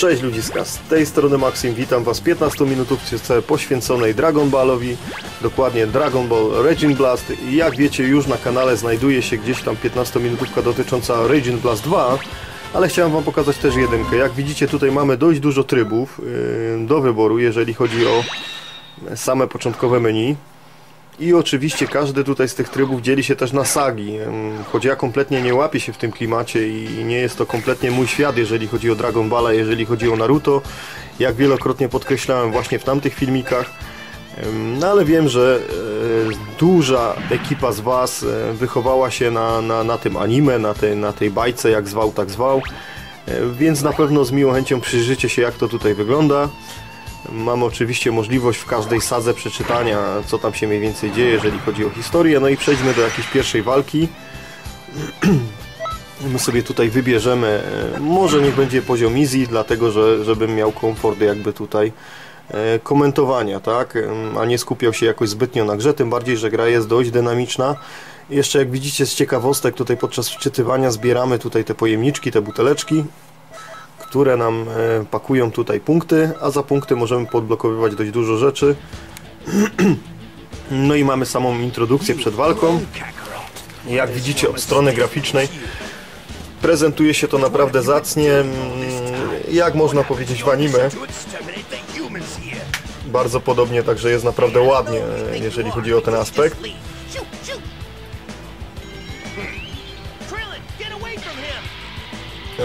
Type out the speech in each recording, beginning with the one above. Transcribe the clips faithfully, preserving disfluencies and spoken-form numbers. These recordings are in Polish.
Cześć ludziska, z tej strony Maxim, witam was w piętnastu minutówce poświęconej Dragon Ballowi, dokładnie Dragon Ball Raging Blast. Jak wiecie, już na kanale znajduje się gdzieś tam piętnastominutówka dotycząca Raging Blast dwa, ale chciałem wam pokazać też jedynkę. Jak widzicie, tutaj mamy dość dużo trybów yy, do wyboru, jeżeli chodzi o same początkowe menu. I oczywiście każdy tutaj z tych trybów dzieli się też na sagi, choć ja kompletnie nie łapię się w tym klimacie i nie jest to kompletnie mój świat, jeżeli chodzi o Dragon Balla, jeżeli chodzi o Naruto, jak wielokrotnie podkreślałem właśnie w tamtych filmikach. No ale wiem, że duża ekipa z was wychowała się na, na, na tym anime, na, te, na tej bajce, jak zwał, tak zwał, więc na pewno z miłą chęcią przyjrzycie się, jak to tutaj wygląda. Mamy oczywiście możliwość w każdej sadze przeczytania, co tam się mniej więcej dzieje, jeżeli chodzi o historię. No i przejdźmy do jakiejś pierwszej walki. My sobie tutaj wybierzemy, może niech będzie poziom easy, dlatego że żebym miał komfort jakby tutaj komentowania, tak? A nie skupiał się jakoś zbytnio na grze, tym bardziej, że gra jest dość dynamiczna. Jeszcze jak widzicie z ciekawostek, tutaj podczas wczytywania zbieramy tutaj te pojemniczki, te buteleczki, które nam pakują tutaj punkty, a za punkty możemy podblokowywać dość dużo rzeczy. No i mamy samą introdukcję przed walką. Jak widzicie, od strony graficznej prezentuje się to naprawdę zacnie, jak można powiedzieć w anime. Bardzo podobnie, także jest naprawdę ładnie, jeżeli chodzi o ten aspekt.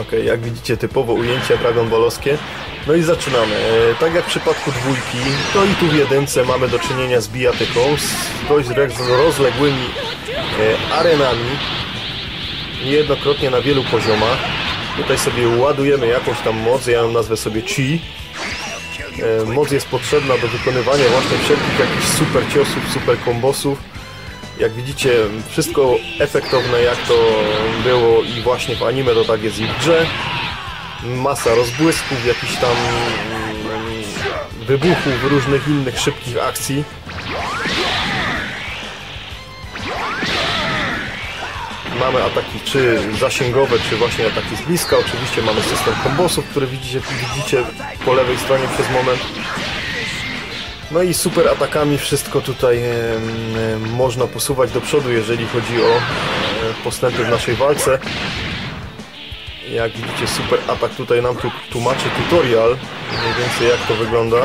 Ok, jak widzicie, typowo ujęcia Dragon Ballowskie. No i zaczynamy. E, tak jak w przypadku dwójki, to i tu w jedynce mamy do czynienia z bijatyką, z dość rozległymi e, arenami, niejednokrotnie na wielu poziomach. Tutaj sobie ładujemy jakąś tam moc, ja ją nazwę sobie Chi. E, moc jest potrzebna do wykonywania właśnie wszelkich jakichś super ciosów, super kombosów. Jak widzicie, wszystko efektowne, jak to było i właśnie w anime, to tak jest i w grze. Masa rozbłysków, jakichś tam wybuchów, różnych innych szybkich akcji. Mamy ataki czy zasięgowe, czy właśnie ataki z bliska. Oczywiście mamy system kombosów, który widzicie, widzicie po lewej stronie przez moment. No i super atakami wszystko tutaj e, e, można posuwać do przodu, jeżeli chodzi o e, postępy w naszej walce. Jak widzicie, super atak tutaj nam tu tłumaczy tutorial, mniej więcej jak to wygląda.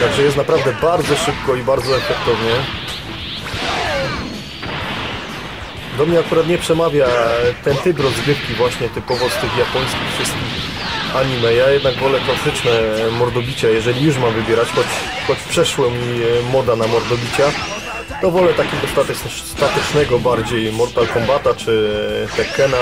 Także jest naprawdę bardzo szybko i bardzo efektownie. Do mnie akurat nie przemawia ten typ rozgrywki właśnie typowo z tych japońskich wszystkich anime. Ja jednak wolę klasyczne mordobicia, jeżeli już mam wybierać, choć, choć przeszło mi moda na mordobicia, to wolę takiego statycznego bardziej Mortal Kombata czy Tekkena,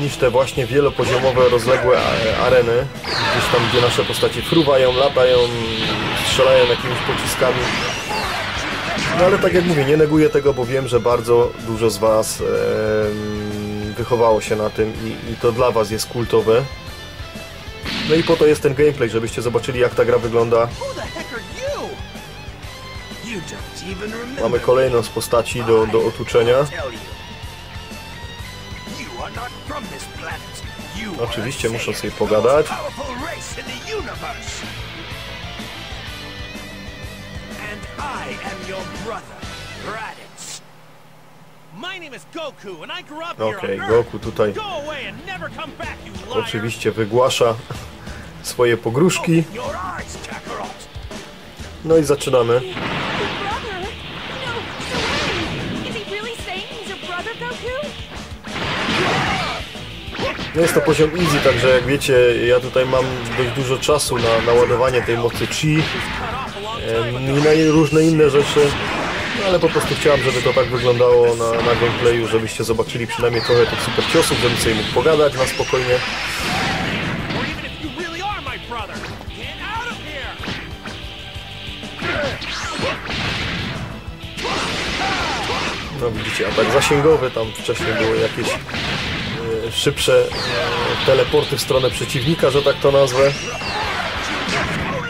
niż te właśnie wielopoziomowe, rozległe areny, gdzieś tam, gdzie nasze postacie fruwają, latają, strzelają jakimiś pociskami. No ale tak jak mówię, nie neguję tego, bo wiem, że bardzo dużo z was e, wychowało się na tym i, i to dla was jest kultowe. No i po to jest ten gameplay, żebyście zobaczyli, jak ta gra wygląda. Mamy kolejną z postaci do, do otuczenia. Oczywiście muszę sobie pogadać. Okej, okay, Goku tutaj oczywiście wygłasza swoje pogróżki. No i zaczynamy. Jest to poziom easy, także jak wiecie, ja tutaj mam dość dużo czasu na, na ładowanie tej mocy Chi i na różne inne rzeczy, ale po prostu chciałem, żeby to tak wyglądało na, na gameplayu, żebyście zobaczyli przynajmniej trochę tych super ciosów, żebym sobie mógł pogadać na spokojnie. No widzicie, atak zasięgowy, tam wcześniej były jakieś e, szybsze e, teleporty w stronę przeciwnika, że tak to nazwę.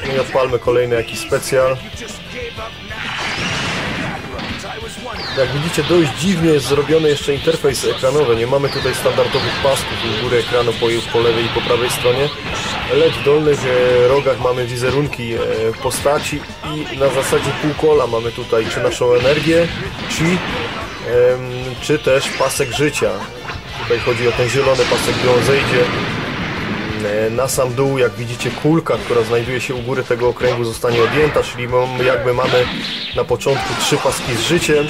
No i odpalmy kolejny jakiś specjal. Jak widzicie, dość dziwnie jest zrobiony jeszcze interfejs ekranowy. Nie mamy tutaj standardowych pasków u góry ekranu, po, po lewej i po prawej stronie, lecz w dolnych rogach mamy wizerunki postaci i na zasadzie półkola mamy tutaj czy naszą energię, czy, czy też pasek życia. Tutaj chodzi o ten zielony pasek, gdy on zejdzie na sam dół, jak widzicie, kulka, która znajduje się u góry tego okręgu, zostanie odjęta, czyli jakby mamy na początku trzy paski z życiem.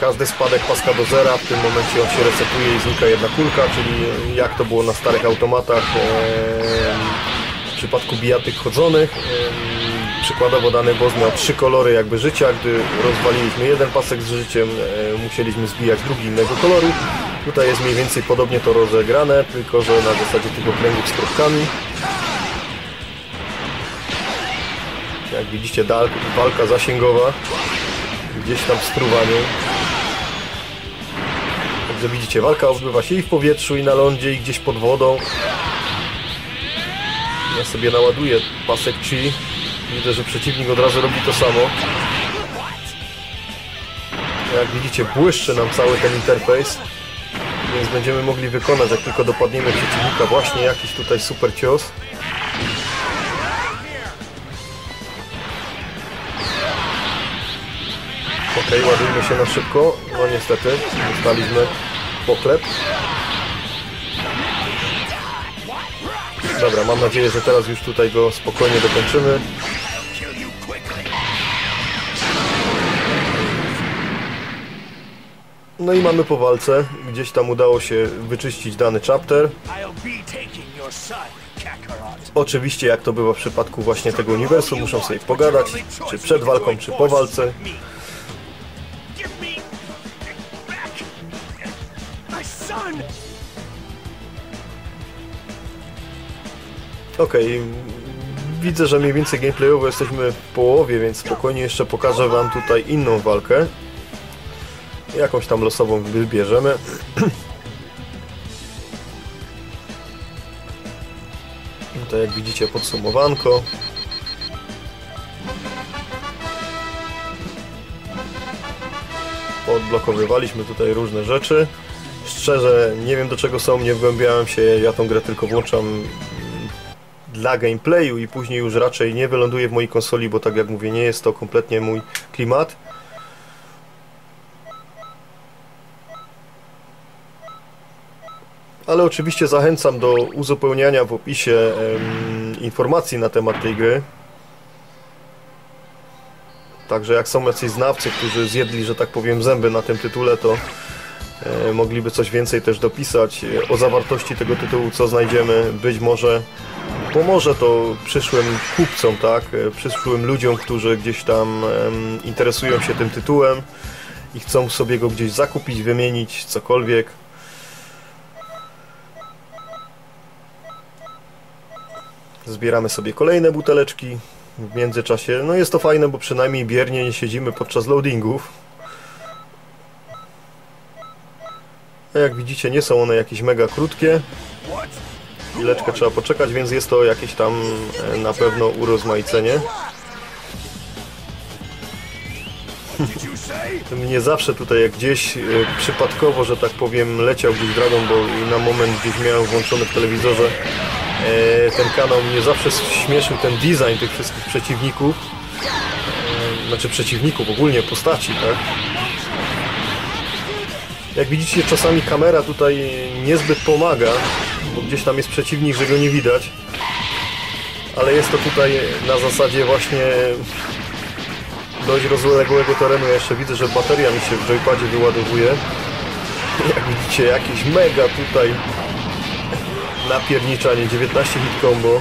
Każdy spadek paska do zera, w tym momencie on się resetuje i znika jedna kulka, czyli jak to było na starych automatach w przypadku bijatyk chodzonych. Przykładowo dany boss miał trzy kolory jakby życia, gdy rozwaliliśmy jeden pasek z życiem, musieliśmy zbijać drugi innego koloru. Tutaj jest mniej więcej podobnie to rozegrane, tylko że na zasadzie tych okręgów z kropkami. Jak widzicie, walka zasięgowa, gdzieś tam w struwaniu. Także widzicie, walka odbywa się i w powietrzu, i na lądzie, i gdzieś pod wodą. Ja sobie naładuję pasek chi. Widzę, że przeciwnik od razu robi to samo. Jak widzicie, błyszczy nam cały ten interfejs, więc będziemy mogli wykonać, jak tylko dopadniemy przeciwnika, właśnie jakiś tutaj super cios. Okej, okay, ładujmy się na szybko. No niestety, dostaliśmy poklep. Dobra, mam nadzieję, że teraz już tutaj go spokojnie dokończymy. No i mamy po walce. Gdzieś tam udało się wyczyścić dany chapter. Oczywiście, jak to bywa w przypadku właśnie tego uniwersum, muszą sobie pogadać, czy przed walką, czy po walce. Okej, okay. Widzę, że mniej więcej gameplayowo jesteśmy w połowie, więc spokojnie jeszcze pokażę wam tutaj inną walkę. Jakąś tam losową wybierzemy. Tutaj jak widzicie podsumowanko. Podblokowywaliśmy tutaj różne rzeczy. Szczerze nie wiem, do czego są, nie wgłębiałem się, ja tą grę tylko włączam dla gameplayu i później już raczej nie wyląduje w mojej konsoli, bo tak jak mówię, nie jest to kompletnie mój klimat. Ale oczywiście zachęcam do uzupełniania w opisie em, informacji na temat tej gry. Także jak są jacyś znawcy, którzy zjedli, że tak powiem, zęby na tym tytule, to e, mogliby coś więcej też dopisać o zawartości tego tytułu, co znajdziemy. Być może pomoże to przyszłym kupcom, tak? Przyszłym ludziom, którzy gdzieś tam em, interesują się tym tytułem i chcą sobie go gdzieś zakupić, wymienić, cokolwiek. Zbieramy sobie kolejne buteleczki w międzyczasie. No jest to fajne, bo przynajmniej biernie nie siedzimy podczas loadingów. A jak widzicie, nie są one jakieś mega krótkie. Chwileczkę trzeba poczekać, więc jest to jakieś tam na pewno urozmaicenie. Mnie zawsze tutaj jak gdzieś przypadkowo, że tak powiem, leciał gdzieś Dragon Ball i na moment gdzieś miałem włączony w telewizorze ten kanał, mnie zawsze śmieszył ten design tych wszystkich przeciwników, znaczy przeciwników, ogólnie postaci, tak? Jak widzicie, czasami kamera tutaj niezbyt pomaga, bo gdzieś tam jest przeciwnik, że go nie widać, ale jest to tutaj na zasadzie właśnie dość rozległego terenu. Ja jeszcze widzę, że bateria mi się w joypadzie wyładowuje. Jak widzicie, jakiś mega tutaj napierniczanie, dziewiętnaście hit combo.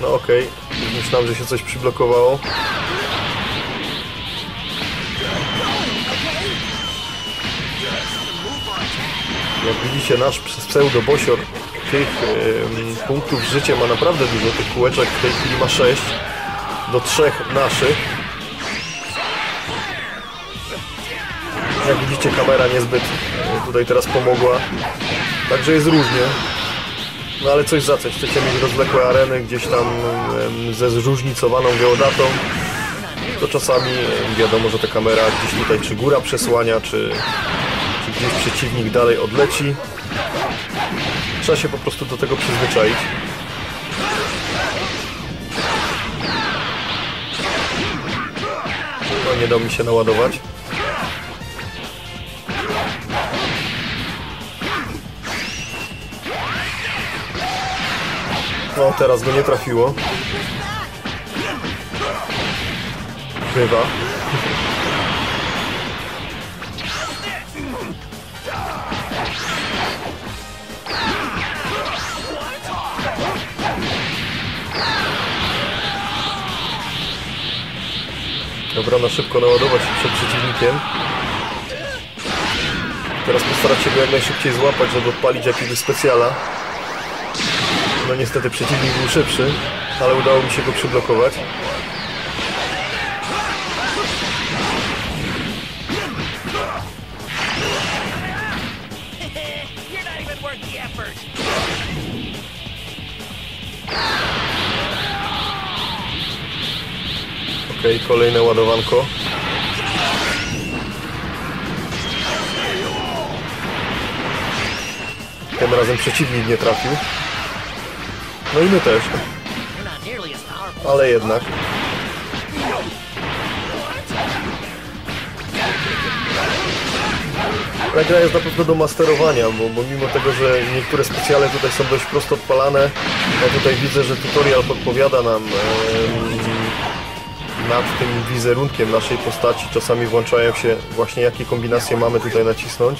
No okej, okay. Myślałem, że się coś przyblokowało. Jak widzicie, nasz pseudo-bosior tych ym, punktów życia ma naprawdę dużo, tych kółeczek w tej chwili ma sześć do trzech naszych. Jak widzicie, kamera niezbyt tutaj teraz pomogła, także jest różnie. No ale coś za coś, chcecie mieć rozwlekłe areny gdzieś tam ze zróżnicowaną geodatą, to czasami wiadomo, że ta kamera gdzieś tutaj czy góra przesłania, czy, czy gdzieś przeciwnik dalej odleci. Trzeba się po prostu do tego przyzwyczaić. No nie dał mi się naładować. No, teraz go nie trafiło. Bywa. Dobra, na szybko naładować się przed przeciwnikiem. Teraz postarać się go jak najszybciej złapać, żeby odpalić jakiegoś specjala. No niestety przeciwnik był szybszy, ale udało mi się go przyblokować. Okej, okay, kolejne ładowanko. Tym razem przeciwnik nie trafił. No i my też. Ale jednak. Ta gra jest na pewno do masterowania, bo, bo mimo tego, że niektóre specjale tutaj są dość prosto odpalane, ja tutaj widzę, że tutorial podpowiada nam e, nad tym wizerunkiem naszej postaci. Czasami włączają się właśnie jakie kombinacje mamy tutaj nacisnąć.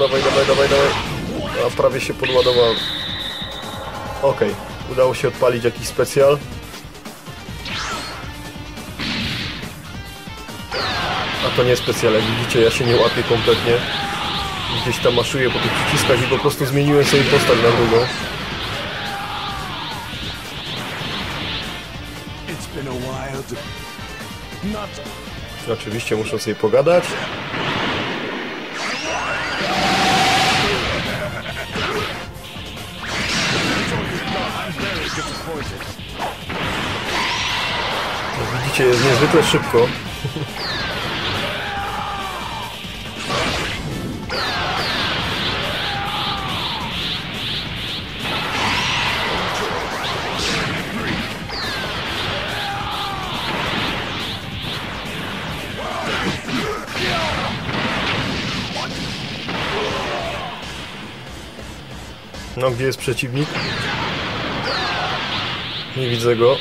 Dawaj, dawaj, dawaj, dawaj. A prawie się podładowałem. Okej, okay. Udało się odpalić jakiś specjal. A to nie specjal, jak widzicie, ja się nie łapię kompletnie. Gdzieś tam maszuję po tych przyciskach i po prostu zmieniłem sobie postać na drugą. Oczywiście muszę sobie pogadać. Widzicie, jest niezwykle szybko. No, gdzie jest przeciwnik? Nie widzę go.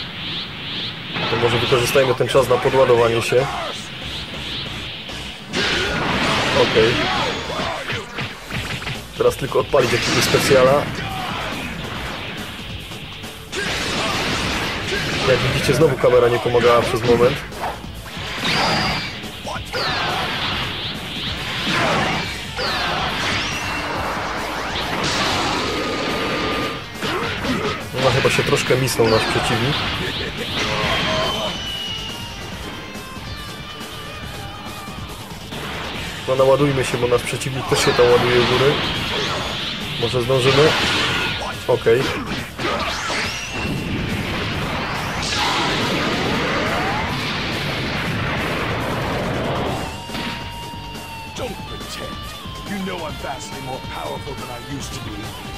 To może wykorzystajmy ten czas na podładowanie się. Okej. Teraz tylko odpalić jakiegoś specjala. Jak widzicie, znowu kamera nie pomagała przez moment. No, chyba się troszkę misnął nasz przeciwnik. No, naładujmy się, bo nasz przeciwnik też się tam ładuje w góry. Może zdążymy? Okej. Okay.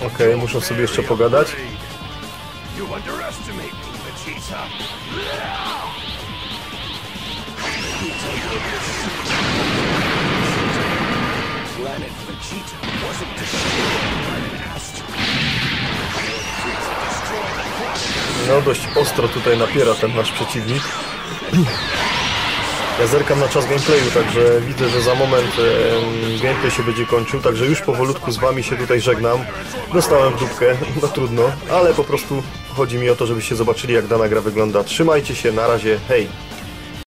Okej, okay, muszę sobie jeszcze pogadać. No, dość ostro tutaj napiera ten nasz przeciwnik. Ja zerkam na czas gameplayu, także widzę, że za moment e, gameplay się będzie kończył, także już powolutku z wami się tutaj żegnam. Dostałem dupkę, no trudno, ale po prostu chodzi mi o to, żebyście zobaczyli, jak dana gra wygląda. Trzymajcie się, na razie, hej!